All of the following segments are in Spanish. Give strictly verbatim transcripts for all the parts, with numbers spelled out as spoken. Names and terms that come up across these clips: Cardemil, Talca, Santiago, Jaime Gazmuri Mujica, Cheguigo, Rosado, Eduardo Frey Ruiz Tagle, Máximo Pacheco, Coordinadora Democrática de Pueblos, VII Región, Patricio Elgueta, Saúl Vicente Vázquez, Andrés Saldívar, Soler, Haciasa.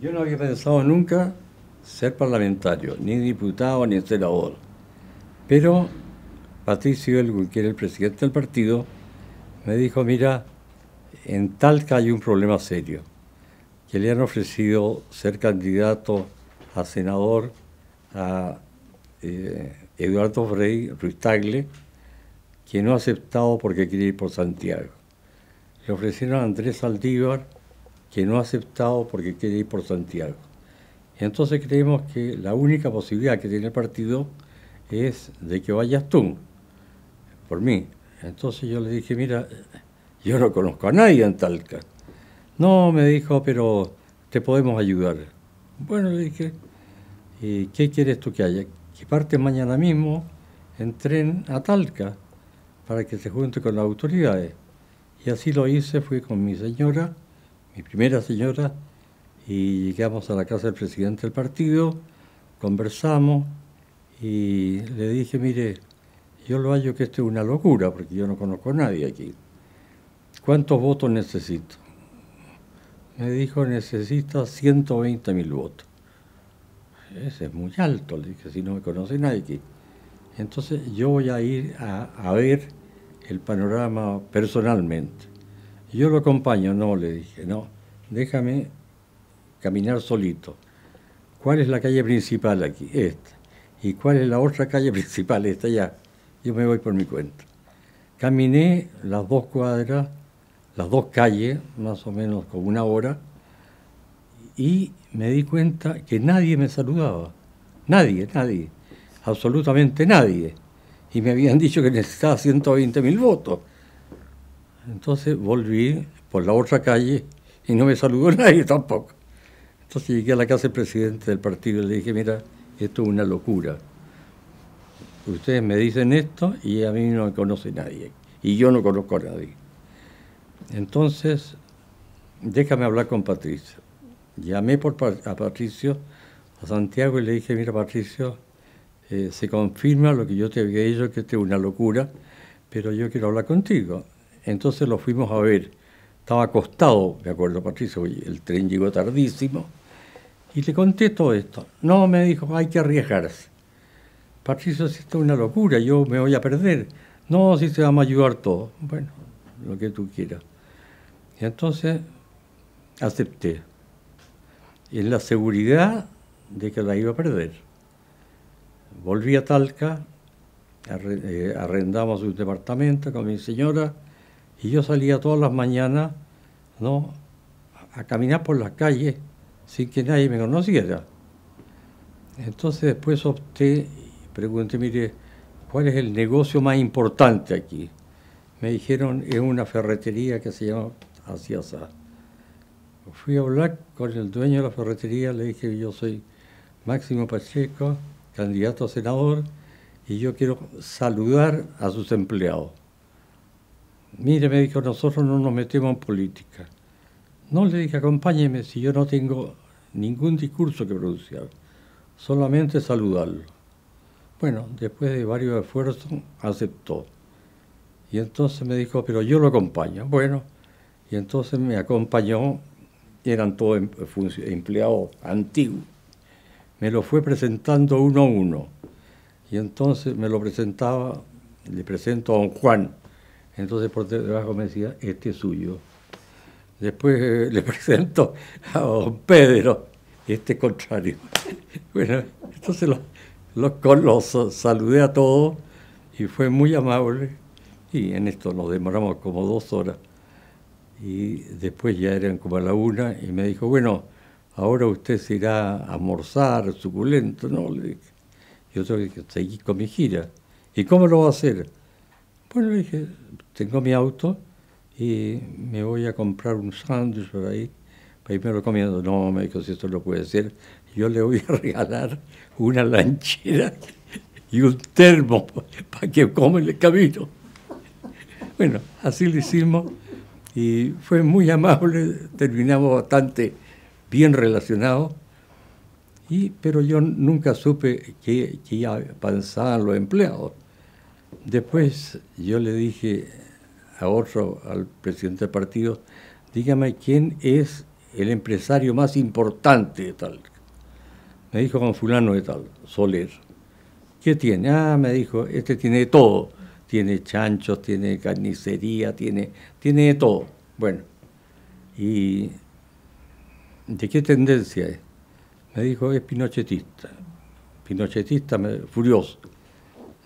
Yo no había pensado nunca ser parlamentario, ni diputado, ni senador. Pero Patricio Elgueta, que era el presidente del partido, me dijo, mira, en Talca hay un problema serio, que le han ofrecido ser candidato a senador a eh, Eduardo Frey Ruiz Tagle, que no ha aceptado porque quiere ir por Santiago. Le ofrecieron a Andrés Saldívar, que no ha aceptado porque quiere ir por Santiago. Y entonces creemos que la única posibilidad que tiene el partido es de que vayas tú, por mí. Entonces yo le dije, mira, yo no conozco a nadie en Talca. No, me dijo, pero te podemos ayudar. Bueno, le dije, ¿y qué quieres tú que haya? Que partes mañana mismo en tren a Talca para que se junte con las autoridades. Y así lo hice, fui con mi señora, mi primera señora, y llegamos a la casa del presidente del partido, conversamos, y le dije, mire, yo lo hallo que esto es una locura, porque yo no conozco a nadie aquí. ¿Cuántos votos necesito? Me dijo, necesita ciento veinte mil votos. Ese es muy alto, le dije, si no me conoce nadie aquí. Entonces yo voy a ir a, a ver el panorama personalmente. Yo lo acompaño, no, le dije, no, déjame caminar solito. ¿Cuál es la calle principal aquí? Esta. ¿Y cuál es la otra calle principal? Esta, ya. Yo me voy por mi cuenta. Caminé las dos cuadras, las dos calles, más o menos como una hora, y me di cuenta que nadie me saludaba. Nadie, nadie. Absolutamente nadie. Y me habían dicho que necesitaba ciento veinte mil votos. Entonces volví por la otra calle y no me saludó nadie tampoco. Entonces llegué a la casa del presidente del partido y le dije, mira, esto es una locura. Ustedes me dicen esto y a mí no me conoce nadie. Y yo no conozco a nadie. Entonces, déjame hablar con Patricio. Llamé por, a Patricio, a Santiago, y le dije, mira, Patricio, eh, se confirma lo que yo te había dicho, que esto es una locura, pero yo quiero hablar contigo. Entonces lo fuimos a ver. Estaba acostado, me acuerdo, Patricio, el tren llegó tardísimo. Y le conté todo esto. No, me dijo, hay que arriesgarse. Patricio, si esto es una locura, yo me voy a perder. No, si te vamos a ayudar todo. Bueno, lo que tú quieras. Y entonces acepté. En la seguridad de que la iba a perder. Volví a Talca, arrendamos un departamento con mi señora, y yo salía todas las mañanas, ¿no?, a caminar por las calles sin que nadie me conociera. Entonces después opté, pregunté, mire, ¿cuál es el negocio más importante aquí? Me dijeron, es una ferretería que se llama Haciasa. Fui a hablar con el dueño de la ferretería, le dije que yo soy Máximo Pacheco, candidato a senador, y yo quiero saludar a sus empleados. Mire, me dijo, nosotros no nos metemos en política. No, le dije, acompáñeme, si yo no tengo ningún discurso que pronunciar, solamente saludarlo. Bueno, después de varios esfuerzos, aceptó. Y entonces me dijo, pero yo lo acompaño. Bueno, y entonces me acompañó, eran todos empleados antiguos. Me lo fue presentando uno a uno. Y entonces me lo presentaba, le presento a don Juan. Entonces por debajo me decía, este es suyo. Después eh, le presento a don Pedro, este contrario. Bueno, entonces los, los, los saludé a todos y fue muy amable. Y en esto nos demoramos como dos horas. Y después ya eran como a la una y me dijo, bueno, ahora usted se irá a almorzar, suculento. No, le dije, yo tengo que seguir con mi gira. ¿Y cómo lo va a hacer? Bueno, le dije, tengo mi auto y me voy a comprar un sándwich por ahí para irme lo comiendo. No, me dijo, si esto no puede ser, yo le voy a regalar una lanchera y un termo para que coma en el camino. Bueno, así lo hicimos. Y fue muy amable, terminamos bastante bien relacionados, y, pero yo nunca supe qué pensaban los empleados. Después yo le dije a otro, al presidente del partido, dígame quién es el empresario más importante de Talca. Me dijo con fulano de tal, Soler. ¿Qué tiene? Ah, me dijo, este tiene de todo. Tiene chanchos, tiene carnicería, tiene, tiene de todo. Bueno, ¿y de qué tendencia es? Me dijo, es pinochetista. Pinochetista, me, furioso.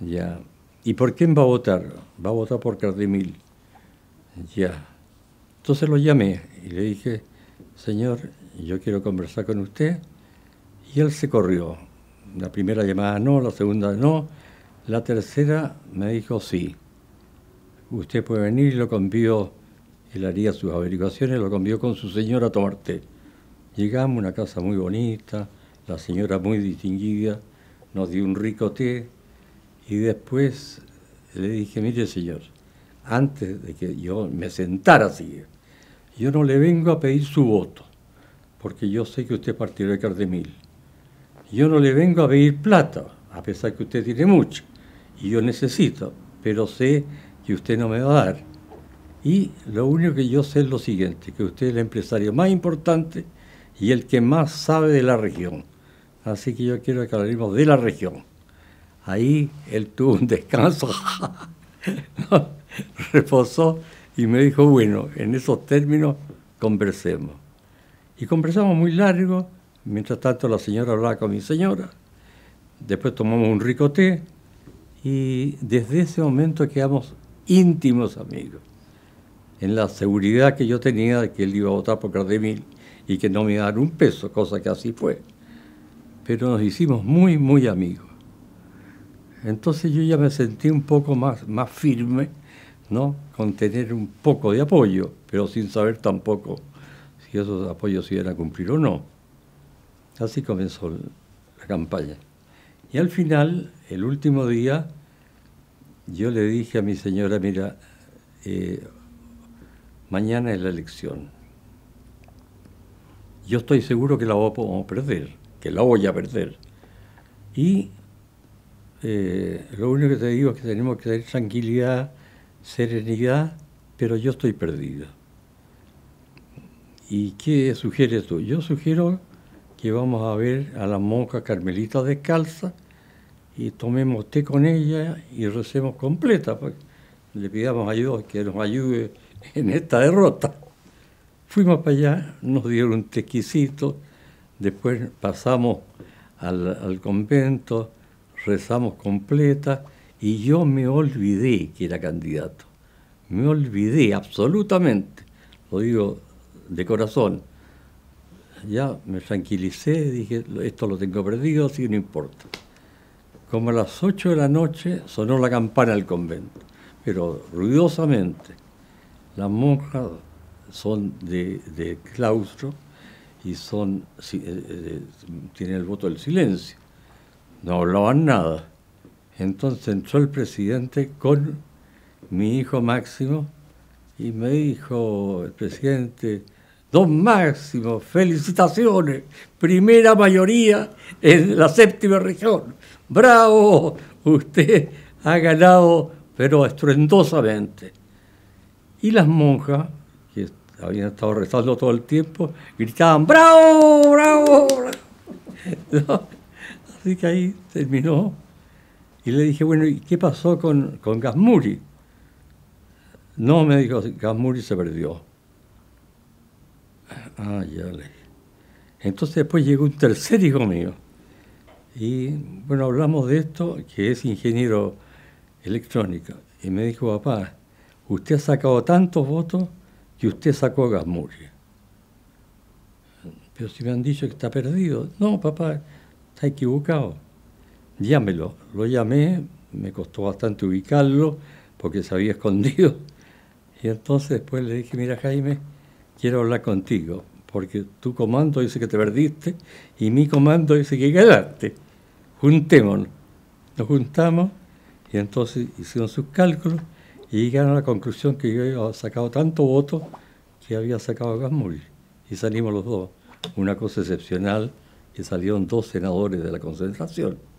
Ya. ¿Y por quién va a votar? Va a votar por Cardemil. Ya. Entonces lo llamé y le dije, señor, yo quiero conversar con usted. Y él se corrió. La primera llamada no, la segunda no. La tercera me dijo sí. Usted puede venir y lo convido. Él haría sus averiguaciones, lo convido con su señora a tomar té. Llegamos a una casa muy bonita, la señora muy distinguida, nos dio un rico té. Y después le dije, mire señor, antes de que yo me sentara así, yo no le vengo a pedir su voto, porque yo sé que usted partió de Cardemil. Yo no le vengo a pedir plata, a pesar que usted tiene mucho, y yo necesito, pero sé que usted no me va a dar. Y lo único que yo sé es lo siguiente, que usted es el empresario más importante y el que más sabe de la región. Así que yo quiero que hablemos de la región. Ahí él tuvo un descanso, reposó y me dijo, bueno, en esos términos conversemos. Y conversamos muy largo, mientras tanto la señora hablaba con mi señora, después tomamos un rico té y desde ese momento quedamos íntimos amigos, en la seguridad que yo tenía de que él iba a votar por Cardemil y que no me iba a dar un peso, cosa que así fue. Pero nos hicimos muy, muy amigos. Entonces yo ya me sentí un poco más, más firme, ¿no? Con tener un poco de apoyo, pero sin saber tampoco si esos apoyos se iban a cumplir o no. Así comenzó la campaña. Y al final, el último día, yo le dije a mi señora, mira, eh, mañana es la elección. Yo estoy seguro que la vamos a perder, que la voy a perder. Y Eh, lo único que te digo es que tenemos que tener tranquilidad, serenidad, pero yo estoy perdido. ¿Y qué sugieres tú? Yo sugiero que vamos a ver a la monja carmelita descalza y tomemos té con ella y recemos completa, pues, le pidamos a Dios que nos ayude en esta derrota. Fuimos para allá, nos dieron un té exquisito, después pasamos al, al convento, rezamos completa y yo me olvidé que era candidato. Me olvidé absolutamente, lo digo de corazón. Ya me tranquilicé, dije, esto lo tengo perdido, así que no importa. Como a las ocho de la noche sonó la campana del convento, pero ruidosamente. Las monjas son de, de claustro y son, eh, tienen el voto del silencio. No hablaban nada. Entonces entró el presidente con mi hijo Máximo y me dijo el presidente, don Máximo, felicitaciones, primera mayoría en la séptima región. ¡Bravo! Usted ha ganado, pero estruendosamente. Y las monjas, que habían estado rezando todo el tiempo, gritaban, ¡bravo! ¡Bravo! ¿No? Así que ahí terminó y le dije, bueno, ¿y qué pasó con, con Gazmuri? No, me dijo, Gazmuri se perdió. Ah, ya le dije. Entonces después llegó un tercer hijo mío y bueno, hablamos de esto, que es ingeniero electrónico, y me dijo, papá, usted ha sacado tantos votos que usted sacó a Gazmuri. Pero si me han dicho que está perdido. No, papá, está equivocado, llámelo. Lo llamé, me costó bastante ubicarlo porque se había escondido. Y entonces después le dije, mira Jaime, quiero hablar contigo, porque tu comando dice que te perdiste y mi comando dice que ganaste. Juntémonos. Nos juntamos y entonces hicieron sus cálculos y llegaron a la conclusión que yo había sacado tanto voto que había sacado a Gazmuri. Y salimos los dos. Una cosa excepcional, que salieron dos senadores de la concentración.